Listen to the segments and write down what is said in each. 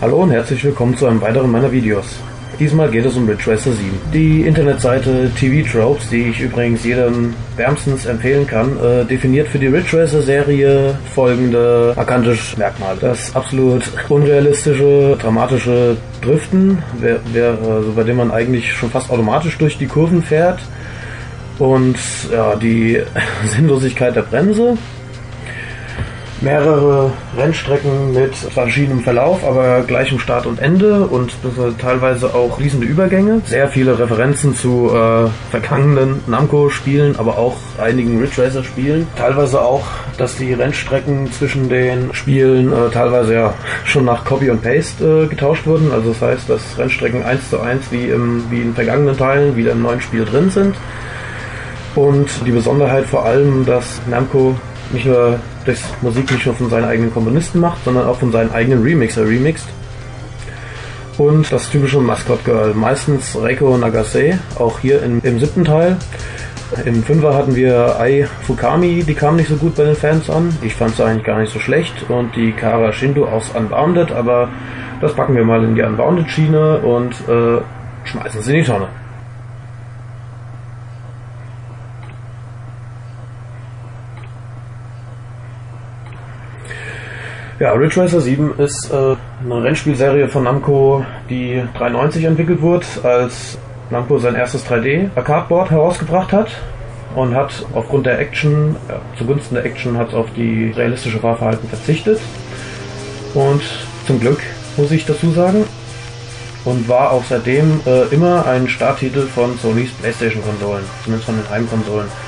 Hallo und herzlich willkommen zu einem weiteren meiner Videos. Diesmal geht es um Ridge Racer 7. Die Internetseite TV Tropes, die ich übrigens jedem wärmstens empfehlen kann, definiert für die Ridge Racer Serie folgende markante Merkmale. Das absolut unrealistische, dramatische Driften, bei dem man eigentlich schon fast automatisch durch die Kurven fährt. Und ja, die Sinnlosigkeit der Bremse. Mehrere Rennstrecken mit verschiedenem Verlauf, aber gleichem Start und Ende und teilweise auch fließende Übergänge. Sehr viele Referenzen zu vergangenen Namco-Spielen, aber auch einigen Ridge Racer-Spielen. Teilweise auch, dass die Rennstrecken zwischen den Spielen teilweise ja schon nach Copy und Paste getauscht wurden. Also das heißt, dass Rennstrecken 1:1 wie in vergangenen Teilen wieder im neuen Spiel drin sind. Und die Besonderheit vor allem, dass Namco nicht nur das Musik nicht nur von seinen eigenen Komponisten macht, sondern auch von seinen eigenen Remixer remixt. Und das typische Mascot Girl, meistens Reiko Nagase, auch hier im 7. Teil. Im 5er hatten wir Ai Fukami, die kam nicht so gut bei den Fans an. Ich fand sie eigentlich gar nicht so schlecht. Und die Kara Shindu aus Unbounded, aber das packen wir mal in die Unbounded-Schiene und schmeißen sie in die Tonne. Ja, Ridge Racer 7 ist eine Rennspielserie von Namco, die 1993 entwickelt wurde, als Namco sein erstes 3D-Arcade-Board herausgebracht hat und hat aufgrund der Action, zugunsten der Action, hat es auf die realistische Fahrverhalten verzichtet. Und zum Glück, muss ich dazu sagen, und war auch seitdem immer ein Starttitel von Sonys PlayStation-Konsolen, zumindest von den Heimkonsolen.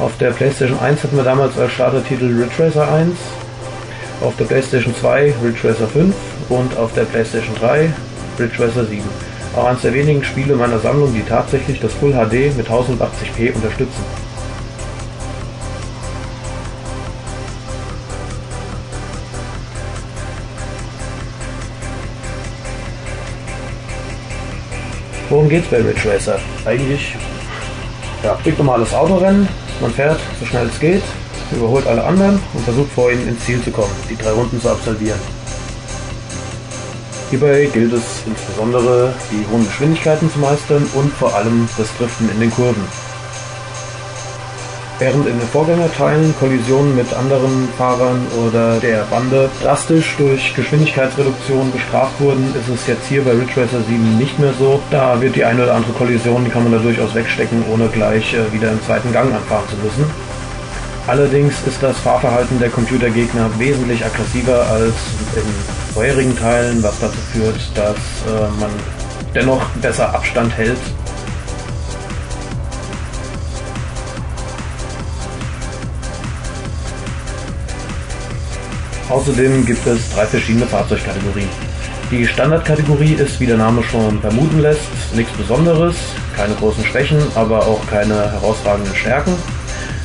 Auf der PlayStation 1 hatten wir damals als Startertitel Ridge Racer 1, auf der PlayStation 2 Ridge Racer 5 und auf der PlayStation 3 Ridge Racer 7. Auch eines der wenigen Spiele meiner Sammlung, die tatsächlich das Full HD mit 1080p unterstützen. Worum geht's bei Ridge Racer? Eigentlich ja, stinknormales Autorennen. Man fährt so schnell es geht, überholt alle anderen und versucht vor ihnen ins Ziel zu kommen, die 3 Runden zu absolvieren. Hierbei gilt es insbesondere, die hohen Geschwindigkeiten zu meistern und vor allem das Driften in den Kurven. Während in den Vorgängerteilen Kollisionen mit anderen Fahrern oder der Bande drastisch durch Geschwindigkeitsreduktion bestraft wurden, ist es jetzt hier bei Ridge Racer 7 nicht mehr so. Da wird die eine oder andere Kollision, die kann man da durchaus wegstecken, ohne gleich wieder im zweiten Gang anfahren zu müssen. Allerdings ist das Fahrverhalten der Computergegner wesentlich aggressiver als in vorherigen Teilen, was dazu führt, dass man dennoch besser Abstand hält. Außerdem gibt es 3 verschiedene Fahrzeugkategorien. Die Standardkategorie ist, wie der Name schon vermuten lässt, nichts Besonderes, keine großen Schwächen, aber auch keine herausragenden Stärken.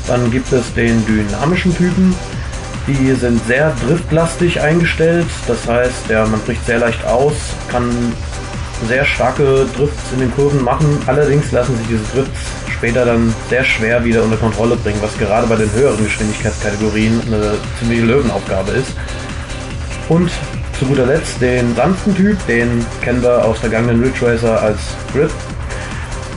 Dann gibt es den dynamischen Typen, die sind sehr driftlastig eingestellt, das heißt, ja, man bricht sehr leicht aus, kann sehr starke Drifts in den Kurven machen, allerdings lassen sich diese Drifts später dann sehr schwer wieder unter Kontrolle bringen, was gerade bei den höheren Geschwindigkeitskategorien eine ziemliche Löwenaufgabe ist. Und zu guter Letzt den sanften Typ, den kennen wir aus vergangenen Ridge Racer als Grip.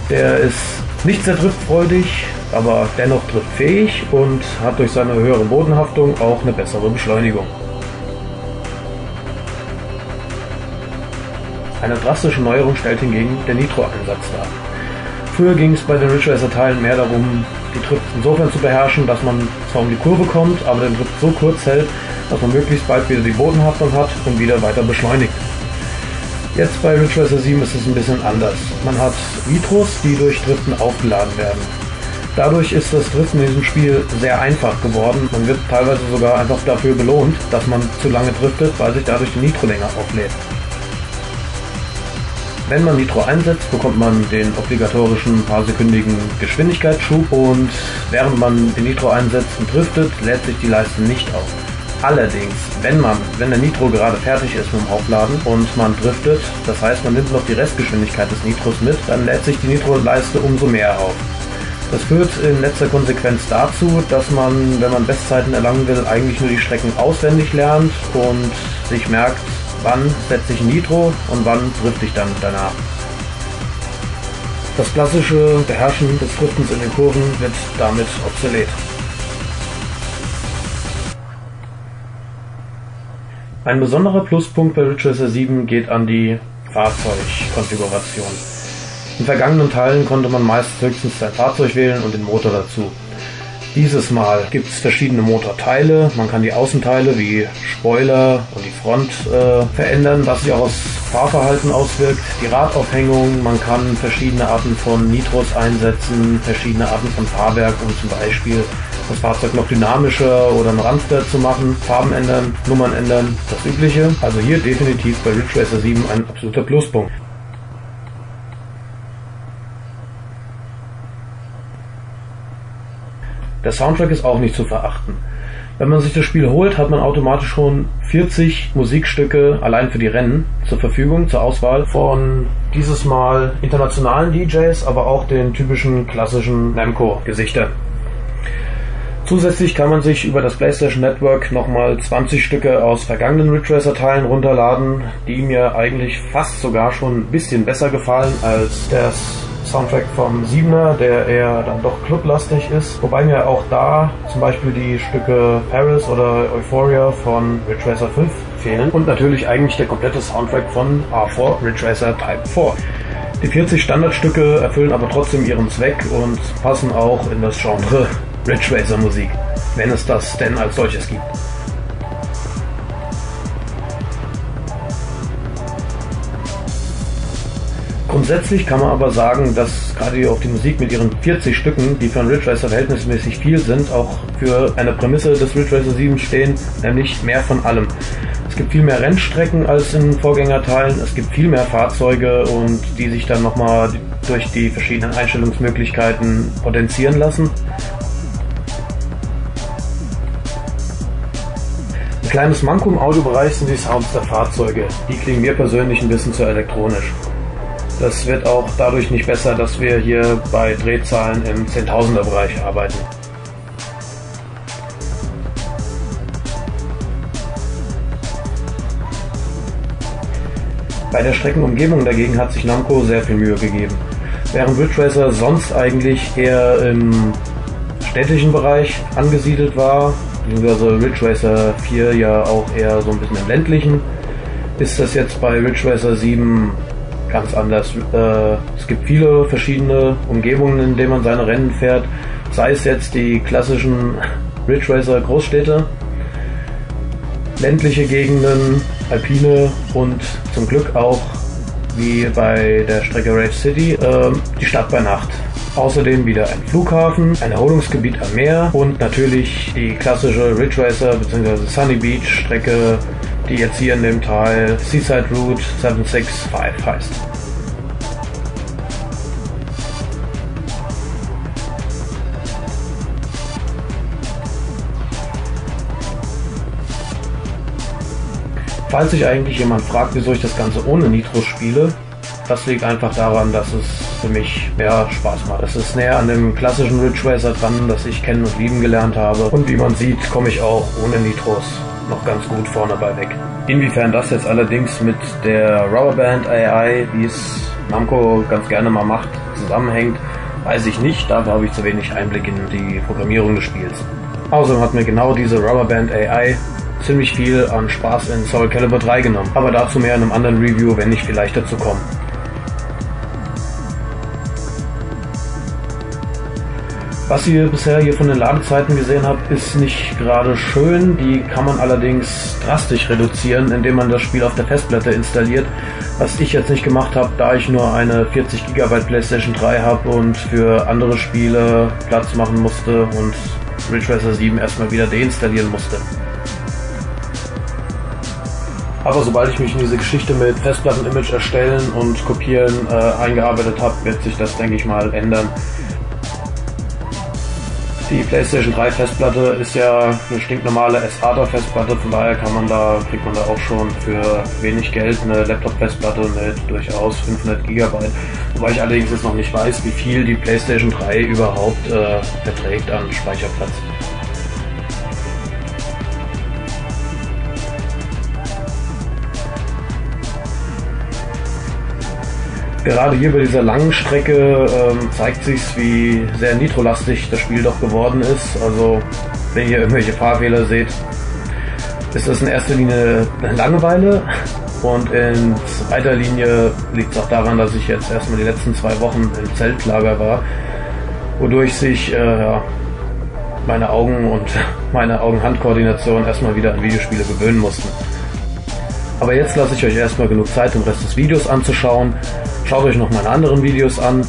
Der ist nicht sehr driftfreudig, aber dennoch driftfähig und hat durch seine höhere Bodenhaftung auch eine bessere Beschleunigung. Eine drastische Neuerung stellt hingegen der Nitro-Einsatz dar. Früher ging es bei den Ridge Racer-Teilen mehr darum, die Drifts insofern zu beherrschen, dass man zwar um die Kurve kommt, aber den Drift so kurz hält, dass man möglichst bald wieder die Bodenhaftung hat und wieder weiter beschleunigt. Jetzt bei Ridge Racer 7 ist es ein bisschen anders. Man hat Nitros, die durch Driften aufgeladen werden. Dadurch ist das Driften in diesem Spiel sehr einfach geworden. Man wird teilweise sogar einfach dafür belohnt, dass man zu lange driftet, weil sich dadurch die Nitro länger auflädt. Wenn man Nitro einsetzt, bekommt man den obligatorischen paarsekündigen Geschwindigkeitsschub und während man den Nitro einsetzt und driftet, lädt sich die Leiste nicht auf. Allerdings, wenn der Nitro gerade fertig ist mit dem Aufladen und man driftet, das heißt man nimmt noch die Restgeschwindigkeit des Nitros mit, dann lädt sich die Nitro-Leiste umso mehr auf. Das führt in letzter Konsequenz dazu, dass man, wenn man Bestzeiten erlangen will, eigentlich nur die Strecken auswendig lernt und sich merkt, wann setze ich Nitro und wann drifte ich dann danach. Das klassische Beherrschen des Driftens in den Kurven wird damit obsolet. Ein besonderer Pluspunkt bei Ridge Racer 7 geht an die Fahrzeugkonfiguration. In vergangenen Teilen konnte man meist höchstens sein Fahrzeug wählen und den Motor dazu. Dieses Mal gibt es verschiedene Motorteile, man kann die Außenteile wie Spoiler und die Front verändern, was sich auch aufs Fahrverhalten auswirkt, die Radaufhängung, man kann verschiedene Arten von Nitros einsetzen, verschiedene Arten von Fahrwerk, um zum Beispiel das Fahrzeug noch dynamischer oder einen Randster zu machen, Farben ändern, Nummern ändern, das Übliche. Also hier definitiv bei Ridge Racer 7 ein absoluter Pluspunkt. Der Soundtrack ist auch nicht zu verachten. Wenn man sich das Spiel holt, hat man automatisch schon 40 Musikstücke allein für die Rennen zur Verfügung, zur Auswahl von dieses Mal internationalen DJs, aber auch den typischen klassischen Namco-Gesichtern. Zusätzlich kann man sich über das PlayStation Network nochmal 20 Stücke aus vergangenen Ridge Racer Teilen runterladen, die mir eigentlich fast sogar schon ein bisschen besser gefallen als das Soundtrack vom 7er, der eher dann doch clublastig ist, wobei mir auch da zum Beispiel die Stücke Paris oder Euphoria von Ridge Racer 5 fehlen und natürlich eigentlich der komplette Soundtrack von R4 Ridge Racer Type 4. Die 40 Standardstücke erfüllen aber trotzdem ihren Zweck und passen auch in das Genre Ridge Racer Musik, wenn es das denn als solches gibt. Grundsätzlich kann man aber sagen, dass gerade auch die Musik mit ihren 40 Stücken, die für einen Ridge Racer verhältnismäßig viel sind, auch für eine Prämisse des Ridge Racer 7 stehen, nämlich mehr von allem. Es gibt viel mehr Rennstrecken als in Vorgängerteilen, es gibt viel mehr Fahrzeuge und die sich dann nochmal durch die verschiedenen Einstellungsmöglichkeiten potenzieren lassen. Ein kleines Manko im Audiobereich sind die Sounds der Fahrzeuge, die klingen mir persönlich ein bisschen zu elektronisch. Das wird auch dadurch nicht besser, dass wir hier bei Drehzahlen im 10.000er-Bereich arbeiten. Bei der Streckenumgebung dagegen hat sich Namco sehr viel Mühe gegeben. Während Ridge Racer sonst eigentlich eher im städtischen Bereich angesiedelt war, beziehungsweise Ridge Racer 4 ja auch eher so ein bisschen im ländlichen, ist das jetzt bei Ridge Racer 7 ganz anders. Es gibt viele verschiedene Umgebungen, in denen man seine Rennen fährt, sei es jetzt die klassischen Ridge Racer Großstädte, ländliche Gegenden, alpine und zum Glück auch, wie bei der Strecke Rave City, die Stadt bei Nacht. Außerdem wieder ein Flughafen, ein Erholungsgebiet am Meer und natürlich die klassische Ridge Racer bzw. Sunny Beach Strecke, die jetzt hier in dem Teil Seaside Route 765 heißt. Falls sich eigentlich jemand fragt, wieso ich das Ganze ohne Nitro spiele, das liegt einfach daran, dass es für mich mehr Spaß macht. Es ist näher an dem klassischen Ridge Racer dran, das ich kennen und lieben gelernt habe. Und wie man sieht, komme ich auch ohne Nitros noch ganz gut vorne bei weg. Inwiefern das jetzt allerdings mit der Rubberband AI, wie es Namco ganz gerne mal macht, zusammenhängt, weiß ich nicht. Dafür habe ich zu wenig Einblick in die Programmierung des Spiels. Außerdem hat mir genau diese Rubberband AI ziemlich viel an Spaß in Soul Calibur 3 genommen. Aber dazu mehr in einem anderen Review, wenn ich vielleicht dazu komme. Was ihr bisher hier von den Ladezeiten gesehen habt, ist nicht gerade schön. Die kann man allerdings drastisch reduzieren, indem man das Spiel auf der Festplatte installiert. Was ich jetzt nicht gemacht habe, da ich nur eine 40 GB PlayStation 3 habe und für andere Spiele Platz machen musste und Ridge Racer 7 erstmal wieder deinstallieren musste. Aber sobald ich mich in diese Geschichte mit Festplatten-Image erstellen und kopieren eingearbeitet habe, wird sich das, denke ich mal, ändern. Die PlayStation 3 Festplatte ist ja eine stinknormale SATA Festplatte, von daher kriegt man da auch schon für wenig Geld eine Laptop Festplatte mit durchaus 500 GB, wobei ich allerdings jetzt noch nicht weiß, wie viel die PlayStation 3 überhaupt verträgt an Speicherplatz. Gerade hier bei dieser langen Strecke zeigt sich, wie sehr nitrolastig das Spiel doch geworden ist. Also wenn ihr irgendwelche Fahrfehler seht, ist das in erster Linie Langeweile und in zweiter Linie liegt es auch daran, dass ich jetzt erstmal die letzten 2 Wochen im Zeltlager war, wodurch sich meine Augen und meine Augen-Hand-Koordination erstmal wieder an Videospiele gewöhnen mussten. Aber jetzt lasse ich euch erstmal genug Zeit, den Rest des Videos anzuschauen. Schaut euch noch meine anderen Videos an.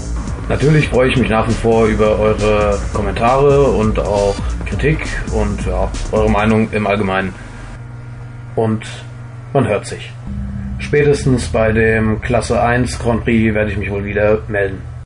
Natürlich freue ich mich nach wie vor über eure Kommentare und auch Kritik und ja, eure Meinung im Allgemeinen. Und man hört sich. Spätestens bei dem Klasse 1 Grand Prix werde ich mich wohl wieder melden.